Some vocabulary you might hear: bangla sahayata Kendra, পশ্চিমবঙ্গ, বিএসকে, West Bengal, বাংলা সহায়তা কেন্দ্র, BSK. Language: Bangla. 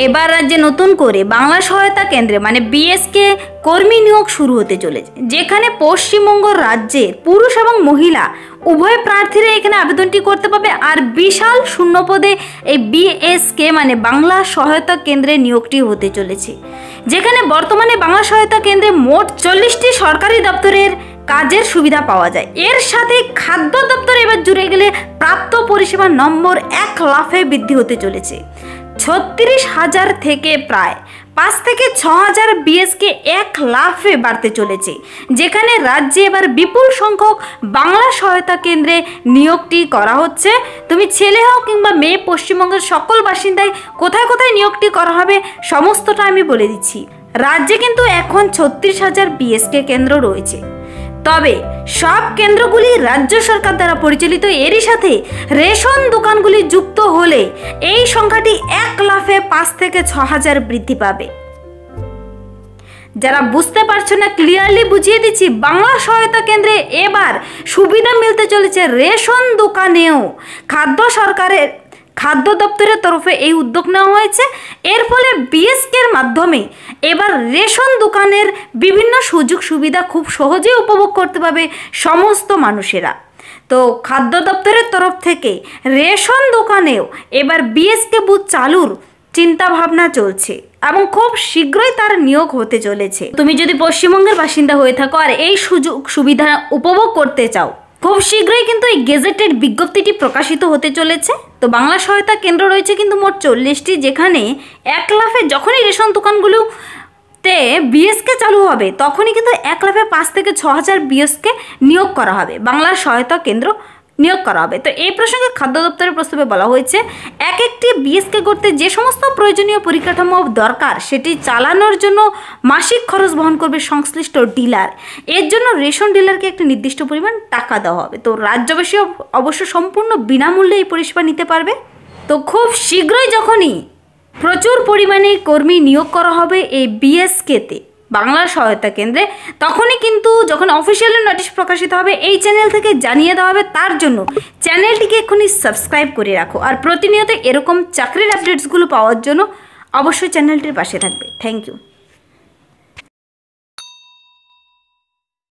एबार राज्ये नतून करे बांगला सहायता केंद्रे माने बीएसके कर्मी नियोग शुरू होते चलेছে যেখানে পশ্চিমবঙ্গ রাজ্যের পুরুষ এবং মহিলা উভয় প্রার্থীরা এখানে আবেদনটি করতে পারবে। আর বিশাল শূন্য পদে এই বিএসকে মানে বাংলা সহায়তা কেন্দ্রে নিয়োগটি হতে চলেছে, যেখানে বর্তমানে বাংলা সহায়তা কেন্দ্রে মোট ৪০টি সরকারি দপ্তরের কাজের সুবিধা পাওয়া যায়। এর সাথে খাদ্য দপ্তর এবার জুড়ে গেলে প্রাপ্ত পরিষেবা নম্বর ১ লাফে বৃদ্ধি হতে চলেছে। ৩৬,০০০ থেকে প্রায় ৫ থেকে ৬,০০০ বিএসকে ১ লাফে বাড়তে চলেছে, যেখানে রাজ্যে এবার বিপুল সংখ্যক বাংলা সহায়তা কেন্দ্রে নিয়োগটি করা হচ্ছে। তুমি ছেলে হও কিংবা মেয়ে, পশ্চিমবঙ্গের সকল বাসিন্দায় কোথায় কোথায় নিয়োগটি করা হবে সমস্তটা আমি বলে দিচ্ছি। রাজ্যে কিন্তু এখন ৩৬,০০০ বিএসকে কেন্দ্র রয়েছে, তবে সব কেন্দ্রগুলি রাজ্য সরকার দ্বারা পরিচালিত। এরই সাথে রেশন দোকানগুলি যুক্ত হলে এই সংখ্যাটি ১ লাফে ৫ থেকে ৬,০০০ বৃদ্ধি পাবে। যারা বুঝতে পারছো না, ক্লিয়ারলি বুঝিয়ে দিচ্ছি, বাংলা সহায়তা কেন্দ্রে এবার সুবিধা মিলতে চলেছে রেশন দোকানেও। খাদ্য দপ্তরের তরফে এই উদ্যোগ নেওয়া হয়েছে। এর ফলে বিএসকের মাধ্যমে এবার রেশন দোকানের বিভিন্ন সুযোগ সুবিধা খুব সহজেই উপভোগ করতে পারবে সমস্ত মানুষেরা। তো খাদ্য দপ্তরের তরফ থেকে রেশন দোকানেও এবার বিএসকে বুথ চালুর চিন্তা ভাবনা চলছে এবং খুব শীঘ্রই তার নিয়োগ হতে চলেছে। তুমি যদি পশ্চিমবঙ্গের বাসিন্দা হয়ে থাকো আর এই সুযোগ সুবিধা উপভোগ করতে চাও, খুব শীঘ্রই কিন্তু এই গেজেটেড বিজ্ঞপ্তিটি প্রকাশিত হতে চলেছে। তো বাংলা সহায়তা কেন্দ্র রয়েছে কিন্তু মোট ৪০টি, যেখানে ১ লাফে যখনই রেশন দোকানগুলোতে বিএসকে চালু হবে তখনই কিন্তু ১ লাফে ৫ থেকে ৬,০০০ বিএসকে নিয়োগ করা হবে, বাংলা সহায়তা কেন্দ্র নিয়োগ করা হবে। তো এই প্রসঙ্গে খাদ্য দপ্তরের প্রস্তাবে বলা হয়েছে, একটি বিএসকে করতে যে সমস্ত প্রয়োজনীয় পরিকাঠামো দরকার সেটি চালানোর জন্য মাসিক খরচ বহন করবে সংশ্লিষ্ট ডিলার। এর জন্য রেশন ডিলারকে একটি নির্দিষ্ট পরিমাণ টাকা দেওয়া হবে। তো রাজ্যবাসী অবশ্য সম্পূর্ণ বিনামূল্যে এই পরিষেবা নিতে পারবে। তো খুব শীঘ্রই যখনই প্রচুর পরিমাণে কর্মী নিয়োগ করা হবে এই বিএসকেতে, বাংলা সহায়তা কেন্দ্রে, তখনই কিন্তু যখন অফিসিয়ালি নোটিশ প্রকাশিত হবে এই চ্যানেল থেকে জানিয়ে দেওয়া হবে। তার জন্য চ্যানেলটিকে এক্ষুনি সাবস্ক্রাইব করে রাখো আর প্রতিনিয়ত এরকম চাকরির আপডেটসগুলো পাওয়ার জন্য অবশ্যই চ্যানেলটির পাশে থাকবে। Thank you.